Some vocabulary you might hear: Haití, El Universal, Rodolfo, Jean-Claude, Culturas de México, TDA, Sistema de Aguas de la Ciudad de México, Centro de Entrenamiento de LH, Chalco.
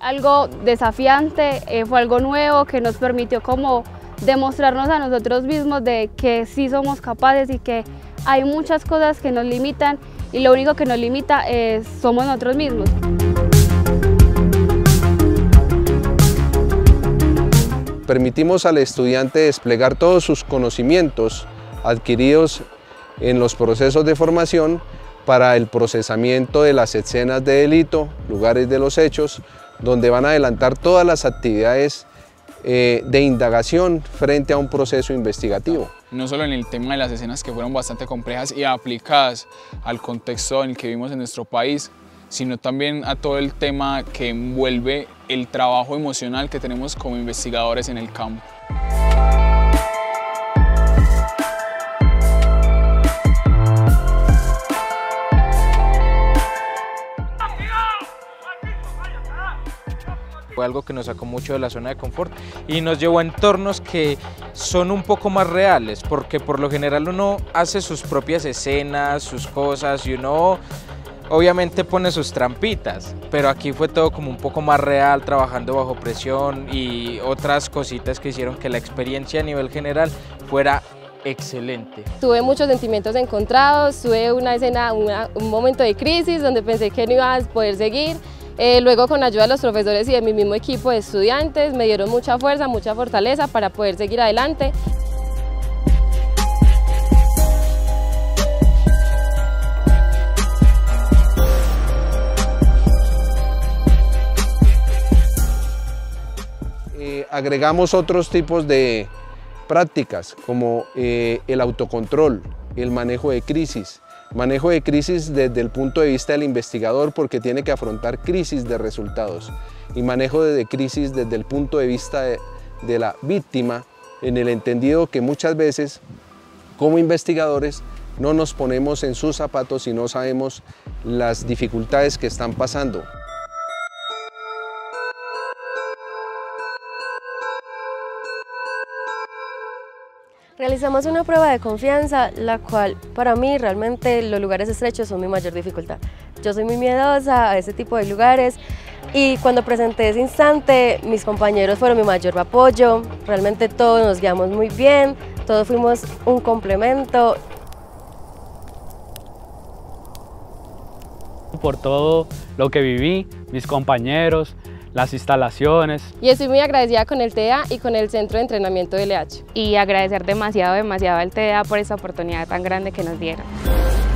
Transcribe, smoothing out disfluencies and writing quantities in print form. Algo desafiante, fue algo nuevo que nos permitió como demostrarnos a nosotros mismos de que sí somos capaces y que hay muchas cosas que nos limitan y lo único que nos limita somos nosotros mismos. Permitimos al estudiante desplegar todos sus conocimientos adquiridos en los procesos de formación para el procesamiento de las escenas de delito, lugares de los hechos, donde van a adelantar todas las actividades de indagación frente a un proceso investigativo. No solo en el tema de las escenas que fueron bastante complejas y aplicadas al contexto en el que vivimos en nuestro país, sino también a todo el tema que envuelve el trabajo emocional que tenemos como investigadores en el campo. Fue algo que nos sacó mucho de la zona de confort y nos llevó a entornos que son un poco más reales, porque por lo general uno hace sus propias escenas, sus cosas, y uno obviamente pone sus trampitas, pero aquí fue todo como un poco más real, trabajando bajo presión y otras cositas que hicieron que la experiencia a nivel general fuera excelente. Tuve muchos sentimientos encontrados, tuve una escena, un momento de crisis donde pensé que no iba a poder seguir. Luego, con ayuda de los profesores y de mi mismo equipo de estudiantes, me dieron mucha fuerza, mucha fortaleza para poder seguir adelante. Agregamos otros tipos de prácticas, como el autocontrol, el manejo de crisis. Manejo de crisis desde el punto de vista del investigador, porque tiene que afrontar crisis de resultados, y manejo de crisis desde el punto de vista de la víctima, en el entendido que muchas veces como investigadores no nos ponemos en sus zapatos y no sabemos las dificultades que están pasando. Realizamos una prueba de confianza, la cual para mí realmente los lugares estrechos son mi mayor dificultad. Yo soy muy miedosa a ese tipo de lugares y cuando presenté ese instante, mis compañeros fueron mi mayor apoyo. Realmente todos nos guiamos muy bien, todos fuimos un complemento. Por todo lo que viví, mis compañeros, las instalaciones. Y estoy muy agradecida con el TDA y con el Centro de Entrenamiento de LH. Y agradecer demasiado al TDA por esta oportunidad tan grande que nos dieron.